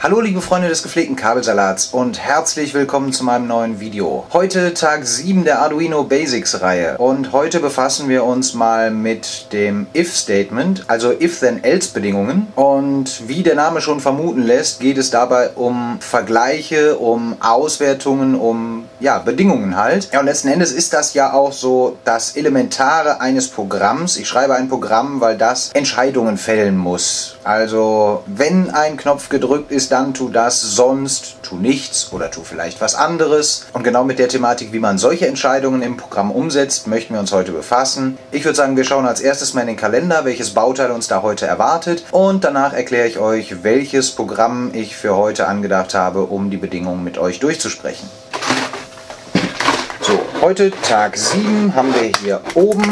Hallo liebe Freunde des gepflegten Kabelsalats und herzlich willkommen zu meinem neuen Video. Heute Tag 7 der Arduino Basics Reihe und heute befassen wir uns mal mit dem If-Statement, also If-Then-Else Bedingungen, und wie der Name schon vermuten lässt, geht es dabei um Vergleiche, um Auswertungen, um Bedingungen halt. Ja, und letzten Endes ist das ja auch so das Elementare eines Programms. Ich schreibe ein Programm, weil das Entscheidungen fällen muss. Also wenn ein Knopf gedrückt ist, dann tu das, sonst tu nichts oder tu vielleicht was anderes. Und genau mit der Thematik, wie man solche Entscheidungen im Programm umsetzt, möchten wir uns heute befassen. Ich würde sagen, wir schauen als erstes mal in den Kalender, welches Bauteil uns da heute erwartet. Und danach erkläre ich euch, welches Programm ich für heute angedacht habe, um die Bedingungen mit euch durchzusprechen. So, heute Tag 7 haben wir hier oben.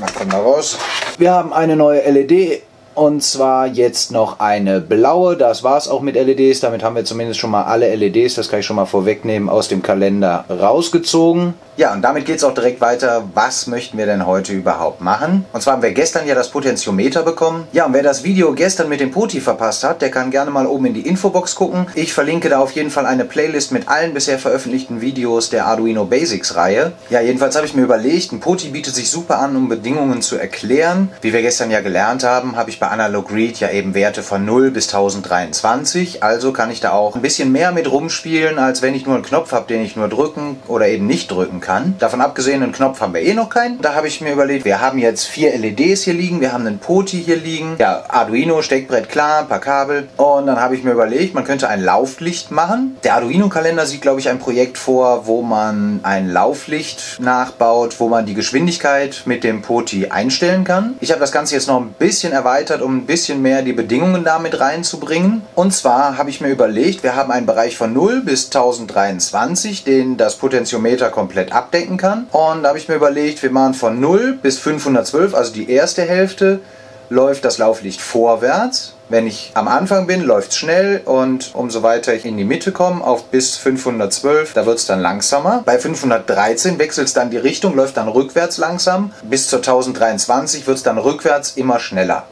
Na, komm da raus. Wir haben eine neue LED. Und zwar jetzt noch eine blaue, das war es auch mit LEDs, damit haben wir zumindest schon mal alle LEDs, das kann ich schon mal vorwegnehmen, aus dem Kalender rausgezogen. Ja, und damit geht es auch direkt weiter, was möchten wir denn heute überhaupt machen? Und zwar haben wir gestern ja das Potentiometer bekommen. Ja, und wer das Video gestern mit dem Poti verpasst hat, der kann gerne mal oben in die Infobox gucken. Ich verlinke da auf jeden Fall eine Playlist mit allen bisher veröffentlichten Videos der Arduino Basics Reihe. Ja, jedenfalls habe ich mir überlegt, ein Poti bietet sich super an, um Bedingungen zu erklären. Wie wir gestern ja gelernt haben, habe ich bei analogRead ja eben Werte von 0 bis 1023, also kann ich da auch ein bisschen mehr mit rumspielen, als wenn ich nur einen Knopf habe, den ich nur drücken oder eben nicht drücken kann. Davon abgesehen, einen Knopf haben wir eh noch keinen. Da habe ich mir überlegt, wir haben jetzt 4 LEDs hier liegen, wir haben einen Poti hier liegen, ja, Arduino, Steckbrett, klar, ein paar Kabel, und dann habe ich mir überlegt, man könnte ein Lauflicht machen. Der Arduino-Kalender sieht, glaube ich, ein Projekt vor, wo man ein Lauflicht nachbaut, wo man die Geschwindigkeit mit dem Poti einstellen kann. Ich habe das Ganze jetzt noch ein bisschen erweitert, um ein bisschen mehr die Bedingungen damit reinzubringen. Und zwar habe ich mir überlegt, wir haben einen Bereich von 0 bis 1023, den das Potentiometer komplett abdecken kann. Und da habe ich mir überlegt, wir machen von 0 bis 512, also die erste Hälfte, läuft das Lauflicht vorwärts. Wenn ich am Anfang bin, läuft es schnell, und umso weiter ich in die Mitte komme, auf bis 512, da wird es dann langsamer. Bei 513 wechselt es dann die Richtung, läuft dann rückwärts langsam. Bis zur 1023 wird es dann rückwärts immer schneller.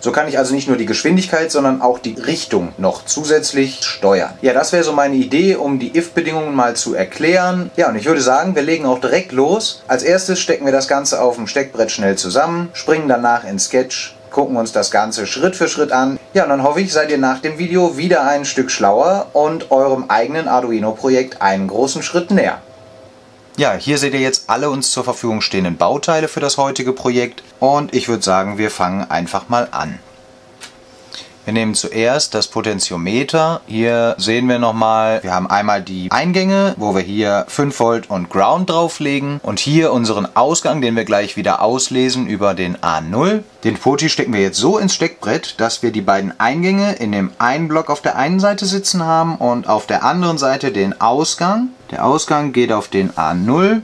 So kann ich also nicht nur die Geschwindigkeit, sondern auch die Richtung noch zusätzlich steuern. Ja, das wäre so meine Idee, um die If-Bedingungen mal zu erklären. Ja, und ich würde sagen, wir legen auch direkt los. Als erstes stecken wir das Ganze auf dem Steckbrett schnell zusammen, springen danach in Sketch, gucken uns das Ganze Schritt für Schritt an. Ja, und dann hoffe ich, seid ihr nach dem Video wieder ein Stück schlauer und eurem eigenen Arduino-Projekt einen großen Schritt näher. Ja, hier seht ihr jetzt alle uns zur Verfügung stehenden Bauteile für das heutige Projekt, und ich würde sagen, wir fangen einfach mal an. Wir nehmen zuerst das Potentiometer. Hier sehen wir nochmal, wir haben einmal die Eingänge, wo wir hier 5 Volt und Ground drauflegen, und hier unseren Ausgang, den wir gleich wieder auslesen über den A0. Den Poti stecken wir jetzt so ins Steckbrett, dass wir die beiden Eingänge in dem einen Block auf der einen Seite sitzen haben und auf der anderen Seite den Ausgang. Der Ausgang geht auf den A0.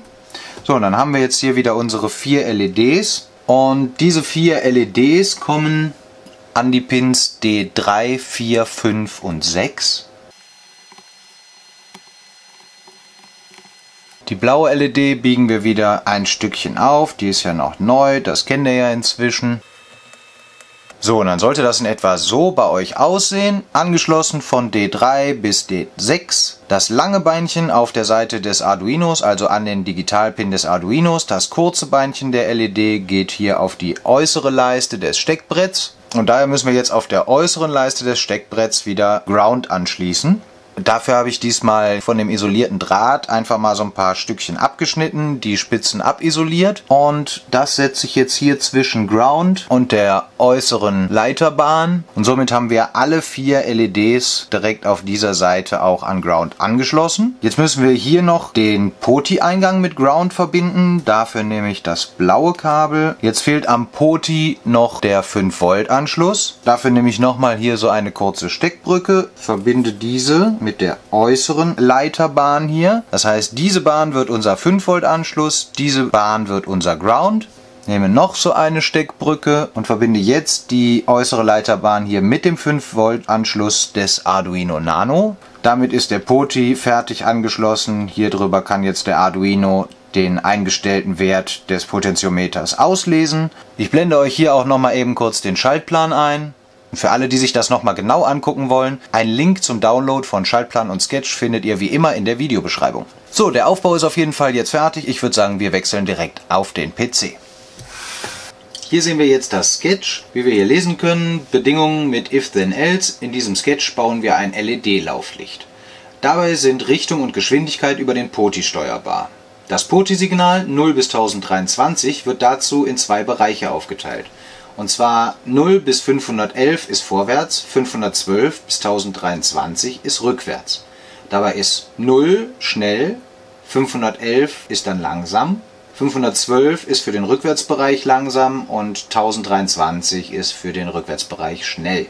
So, und dann haben wir jetzt hier wieder unsere 4 LEDs. Und diese 4 LEDs kommen an die Pins D3, 4, 5 und 6. Die blaue LED biegen wir wieder ein Stückchen auf. Die ist ja noch neu, das kennt ihr ja inzwischen. So, und dann sollte das in etwa so bei euch aussehen. Angeschlossen von D3 bis D6. Das lange Beinchen auf der Seite des Arduinos, also an den Digitalpin des Arduinos. Das kurze Beinchen der LED geht hier auf die äußere Leiste des Steckbretts. Und daher müssen wir jetzt auf der äußeren Leiste des Steckbretts wieder Ground anschließen. Dafür habe ich diesmal von dem isolierten Draht einfach mal so ein paar Stückchen abgeschnitten, die Spitzen abisoliert, und das setze ich jetzt hier zwischen Ground und der äußeren Leiterbahn, und somit haben wir alle 4 LEDs direkt auf dieser Seite auch an Ground angeschlossen. Jetzt müssen wir hier noch den Poti-Eingang mit Ground verbinden, dafür nehme ich das blaue Kabel. Jetzt fehlt am Poti noch der 5-Volt-Anschluss, dafür nehme ich nochmal hier so eine kurze Steckbrücke, verbinde diese mit der äußeren Leiterbahn hier. Das heißt, diese Bahn wird unser 5-Volt-Anschluss, diese Bahn wird unser Ground. Nehme noch so eine Steckbrücke und verbinde jetzt die äußere Leiterbahn hier mit dem 5-Volt-Anschluss des Arduino Nano. Damit ist der Poti fertig angeschlossen. Hier drüber kann jetzt der Arduino den eingestellten Wert des Potentiometers auslesen. Ich blende euch hier auch nochmal eben kurz den Schaltplan ein. Für alle, die sich das nochmal genau angucken wollen, einen Link zum Download von Schaltplan und Sketch findet ihr wie immer in der Videobeschreibung. So, der Aufbau ist auf jeden Fall jetzt fertig. Ich würde sagen, wir wechseln direkt auf den PC. Hier sehen wir jetzt das Sketch. Wie wir hier lesen können, Bedingungen mit If-Then-Else. In diesem Sketch bauen wir ein LED-Lauflicht. Dabei sind Richtung und Geschwindigkeit über den POTI steuerbar. Das POTI-Signal 0 bis 1023 wird dazu in zwei Bereiche aufgeteilt. Und zwar 0 bis 511 ist vorwärts, 512 bis 1023 ist rückwärts. Dabei ist 0 schnell, 511 ist dann langsam, 512 ist für den Rückwärtsbereich langsam und 1023 ist für den Rückwärtsbereich schnell.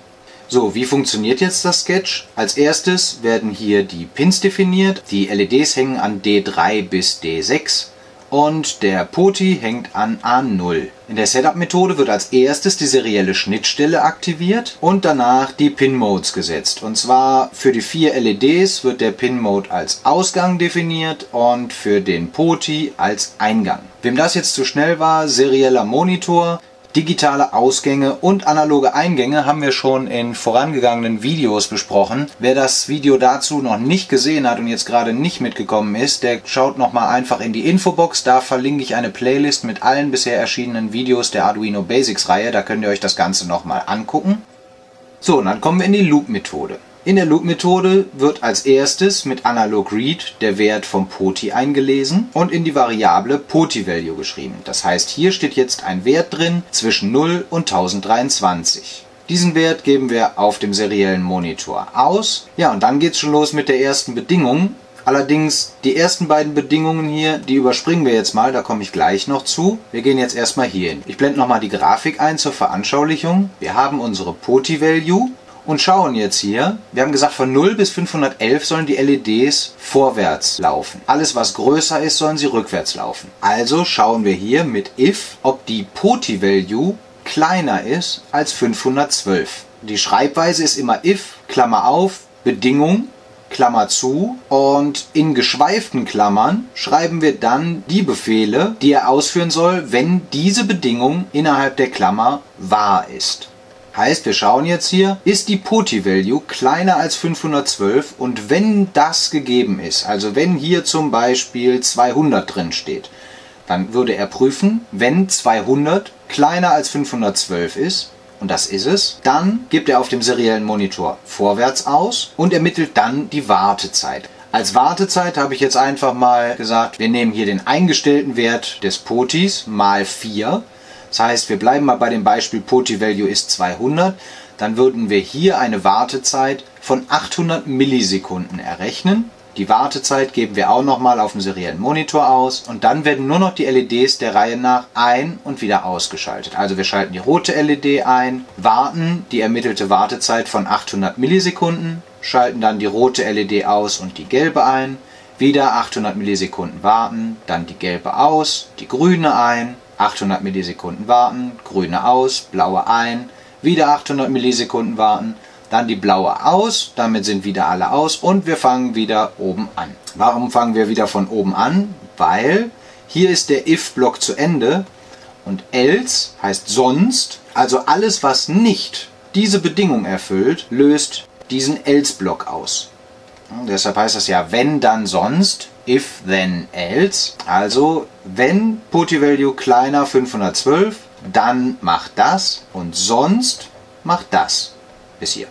So, wie funktioniert jetzt das Sketch? Als erstes werden hier die Pins definiert. Die LEDs hängen an D3 bis D6 und der POTI hängt an A0. In der Setup-Methode wird als erstes die serielle Schnittstelle aktiviert und danach die pinModes gesetzt. Und zwar für die 4 LEDs wird der pinMode als Ausgang definiert und für den POTI als Eingang. Wem das jetzt zu schnell war, serieller Monitor. Digitale Ausgänge und analoge Eingänge haben wir schon in vorangegangenen Videos besprochen. Wer das Video dazu noch nicht gesehen hat und jetzt gerade nicht mitgekommen ist, der schaut nochmal einfach in die Infobox. Da verlinke ich eine Playlist mit allen bisher erschienenen Videos der Arduino Basics Reihe. Da könnt ihr euch das Ganze nochmal angucken. So, und dann kommen wir in die Loop-Methode. In der Loop-Methode wird als erstes mit analogRead der Wert vom POTI eingelesen und in die Variable POTI-Value geschrieben. Das heißt, hier steht jetzt ein Wert drin zwischen 0 und 1023. Diesen Wert geben wir auf dem seriellen Monitor aus. Ja, und dann geht's schon los mit der ersten Bedingung. Allerdings, die ersten beiden Bedingungen hier, die überspringen wir jetzt mal, da komme ich gleich noch zu. Wir gehen jetzt erstmal hier hin. Ich blende nochmal die Grafik ein zur Veranschaulichung. Wir haben unsere POTI-Value. Und schauen jetzt hier, wir haben gesagt, von 0 bis 511 sollen die LEDs vorwärts laufen. Alles, was größer ist, sollen sie rückwärts laufen. Also schauen wir hier mit if, ob die POTI-Value kleiner ist als 512. Die Schreibweise ist immer if, Klammer auf, Bedingung, Klammer zu. Und in geschweiften Klammern schreiben wir dann die Befehle, die er ausführen soll, wenn diese Bedingung innerhalb der Klammer wahr ist. Heißt, wir schauen jetzt hier, ist die POTI-Value kleiner als 512 und wenn das gegeben ist, also wenn hier zum Beispiel 200 drin steht, dann würde er prüfen, wenn 200 kleiner als 512 ist, und das ist es, dann gibt er auf dem seriellen Monitor vorwärts aus und ermittelt dann die Wartezeit. Als Wartezeit habe ich jetzt einfach mal gesagt, wir nehmen hier den eingestellten Wert des POTIs mal 4. Das heißt, wir bleiben mal bei dem Beispiel POTI-Value ist 200, dann würden wir hier eine Wartezeit von 800 Millisekunden errechnen. Die Wartezeit geben wir auch nochmal auf dem seriellen Monitor aus und dann werden nur noch die LEDs der Reihe nach ein- und wieder ausgeschaltet. Also wir schalten die rote LED ein, warten die ermittelte Wartezeit von 800 Millisekunden, schalten dann die rote LED aus und die gelbe ein, wieder 800 Millisekunden warten, dann die gelbe aus, die grüne ein, 800 Millisekunden warten, grüne aus, blaue ein, wieder 800 Millisekunden warten, dann die blaue aus, damit sind wieder alle aus und wir fangen wieder oben an. Warum fangen wir wieder von oben an? Weil hier ist der if-Block zu Ende und else heißt sonst, also alles, was nicht diese Bedingung erfüllt, löst diesen else-Block aus. Und deshalb heißt das ja wenn, dann, sonst, if, then, else. Also wenn POTI-Value kleiner 512, dann macht das und sonst macht das. Bis hier.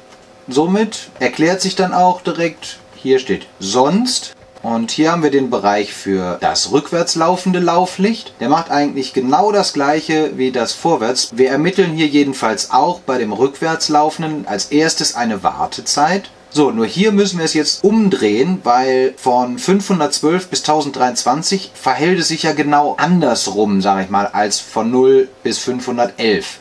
Somit erklärt sich dann auch direkt, hier steht sonst und hier haben wir den Bereich für das rückwärts laufende Lauflicht. Der macht eigentlich genau das gleiche wie das vorwärts. Wir ermitteln hier jedenfalls auch bei dem rückwärts laufenden als erstes eine Wartezeit. So, nur hier müssen wir es jetzt umdrehen, weil von 512 bis 1023 verhält es sich ja genau andersrum, sage ich mal, als von 0 bis 511.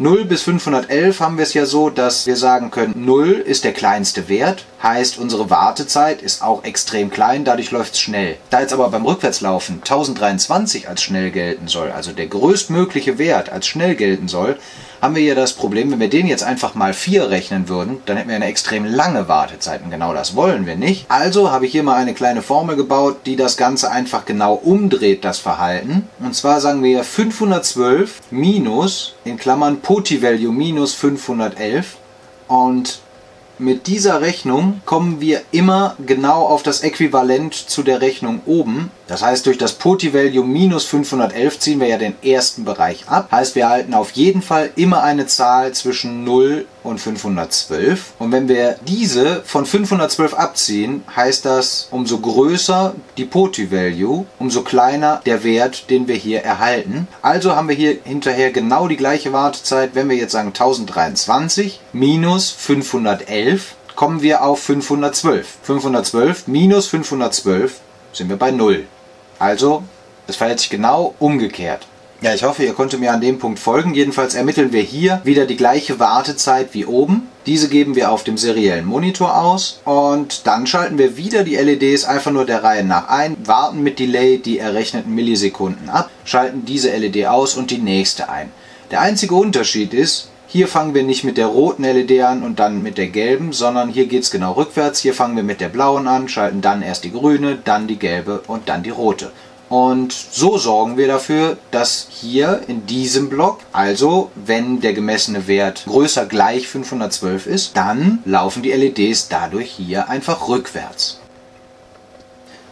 0 bis 511 haben wir es ja so, dass wir sagen können, 0 ist der kleinste Wert, heißt unsere Wartezeit ist auch extrem klein, dadurch läuft es schnell. Da jetzt aber beim Rückwärtslaufen 1023 als schnell gelten soll, also der größtmögliche Wert als schnell gelten soll, haben wir hier das Problem, wenn wir den jetzt einfach mal 4 rechnen würden, dann hätten wir eine extrem lange Wartezeit und genau das wollen wir nicht. Also habe ich hier mal eine kleine Formel gebaut, die das Ganze einfach genau umdreht, das Verhalten. Und zwar sagen wir 512 minus, in Klammern POTI-Value minus 511 Und mit dieser Rechnung kommen wir immer genau auf das Äquivalent zu der Rechnung oben. Das heißt, durch das P-Value minus 511 ziehen wir ja den ersten Bereich ab. Heißt, wir erhalten auf jeden Fall immer eine Zahl zwischen 0 und 512. Und wenn wir diese von 512 abziehen, heißt das, umso größer die P-Value, umso kleiner der Wert, den wir hier erhalten. Also haben wir hier hinterher genau die gleiche Wartezeit. Wenn wir jetzt sagen 1023 minus 511, kommen wir auf 512. 512 minus 512 sind wir bei 0. Also, es verhält sich genau umgekehrt. Ja, ich hoffe, ihr konntet mir an dem Punkt folgen. Jedenfalls ermitteln wir hier wieder die gleiche Wartezeit wie oben. Diese geben wir auf dem seriellen Monitor aus. Und dann schalten wir wieder die LEDs einfach nur der Reihe nach ein, warten mit Delay die errechneten Millisekunden ab, schalten diese LED aus und die nächste ein. Der einzige Unterschied ist, hier fangen wir nicht mit der roten LED an und dann mit der gelben, sondern hier geht es genau rückwärts. Hier fangen wir mit der blauen an, schalten dann erst die grüne, dann die gelbe und dann die rote. Und so sorgen wir dafür, dass hier in diesem Block, also wenn der gemessene Wert größer gleich 512 ist, dann laufen die LEDs dadurch hier einfach rückwärts.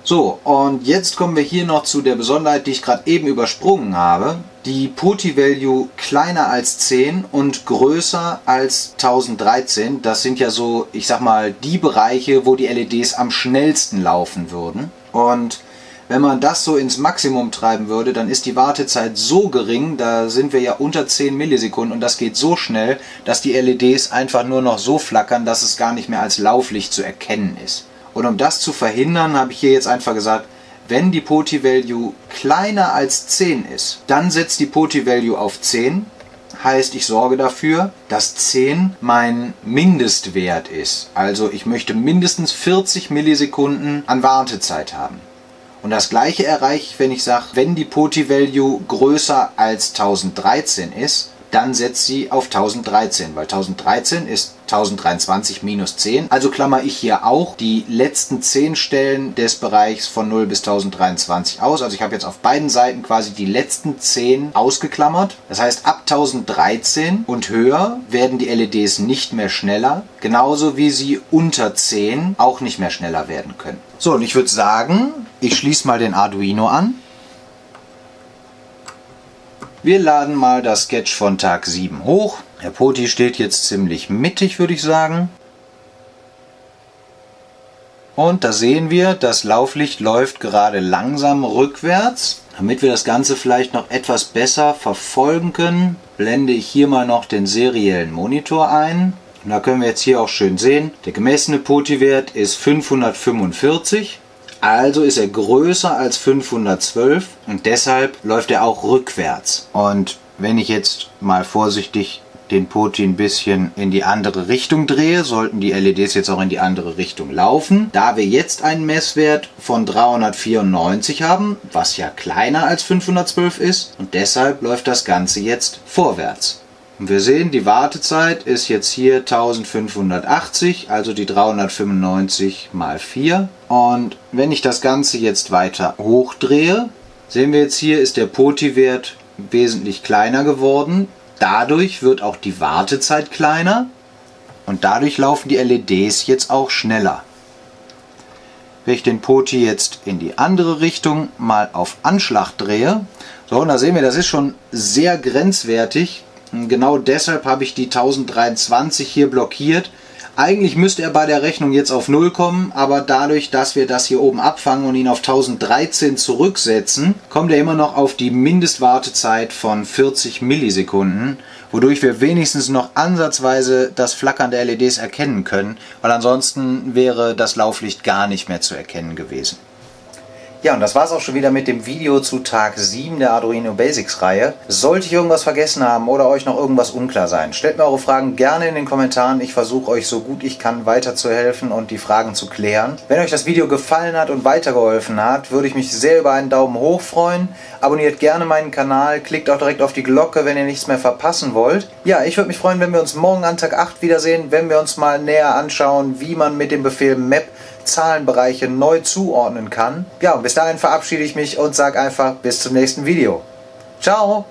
So, und jetzt kommen wir hier noch zu der Besonderheit, die ich gerade eben übersprungen habe. Die P-Value kleiner als 10 und größer als 1013. Das sind ja so, ich sag mal, die Bereiche, wo die LEDs am schnellsten laufen würden. Und wenn man das so ins Maximum treiben würde, dann ist die Wartezeit so gering, da sind wir ja unter 10 Millisekunden und das geht so schnell, dass die LEDs einfach nur noch so flackern, dass es gar nicht mehr als Lauflicht zu erkennen ist. Und um das zu verhindern, habe ich hier jetzt einfach gesagt, wenn die P-Value kleiner als 10 ist, dann setzt die P-Value auf 10. Heißt, ich sorge dafür, dass 10 mein Mindestwert ist. Also ich möchte mindestens 40 Millisekunden an Wartezeit haben. Und das gleiche erreiche ich, wenn ich sage, wenn die P-Value größer als 1013 ist, dann setzt sie auf 1013, weil 1013 ist 1023 minus 10. Also klammer ich hier auch die letzten 10 Stellen des Bereichs von 0 bis 1023 aus. Also ich habe jetzt auf beiden Seiten quasi die letzten 10 ausgeklammert. Das heißt, ab 1013 und höher werden die LEDs nicht mehr schneller, genauso wie sie unter 10 auch nicht mehr schneller werden können. So, und ich würde sagen, ich schließe mal den Arduino an. Wir laden mal das Sketch von Tag 7 hoch. Der Poti steht jetzt ziemlich mittig, würde ich sagen. Und da sehen wir, das Lauflicht läuft gerade langsam rückwärts. Damit wir das Ganze vielleicht noch etwas besser verfolgen können, blende ich hier mal noch den seriellen Monitor ein. Und da können wir jetzt hier auch schön sehen, der gemessene Poti-Wert ist 545. Also ist er größer als 512 und deshalb läuft er auch rückwärts. Und wenn ich jetzt mal vorsichtig den Poti ein bisschen in die andere Richtung drehe, sollten die LEDs jetzt auch in die andere Richtung laufen. Da wir jetzt einen Messwert von 394 haben, was ja kleiner als 512 ist, und deshalb läuft das Ganze jetzt vorwärts. Und wir sehen, die Wartezeit ist jetzt hier 1580, also die 395 mal 4. Und wenn ich das Ganze jetzt weiter hochdrehe, sehen wir jetzt hier, ist der P-Wert wesentlich kleiner geworden. Dadurch wird auch die Wartezeit kleiner und dadurch laufen die LEDs jetzt auch schneller. Wenn ich den Poti jetzt in die andere Richtung mal auf Anschlag drehe, so, und da sehen wir, das ist schon sehr grenzwertig. Genau deshalb habe ich die 1023 hier blockiert. Eigentlich müsste er bei der Rechnung jetzt auf 0 kommen, aber dadurch, dass wir das hier oben abfangen und ihn auf 1013 zurücksetzen, kommt er immer noch auf die Mindestwartezeit von 40 Millisekunden, wodurch wir wenigstens noch ansatzweise das Flackern der LEDs erkennen können, weil ansonsten wäre das Lauflicht gar nicht mehr zu erkennen gewesen. Ja, und das war's auch schon wieder mit dem Video zu Tag 7 der Arduino Basics Reihe. Sollte ich irgendwas vergessen haben oder euch noch irgendwas unklar sein, stellt mir eure Fragen gerne in den Kommentaren. Ich versuche euch so gut ich kann weiterzuhelfen und die Fragen zu klären. Wenn euch das Video gefallen hat und weitergeholfen hat, würde ich mich sehr über einen Daumen hoch freuen. Abonniert gerne meinen Kanal, klickt auch direkt auf die Glocke, wenn ihr nichts mehr verpassen wollt. Ja, ich würde mich freuen, wenn wir uns morgen an Tag 8 wiedersehen, wenn wir uns mal näher anschauen, wie man mit dem Befehl Map Zahlenbereiche neu zuordnen kann. Ja, und bis dahin verabschiede ich mich und sage einfach bis zum nächsten Video. Ciao!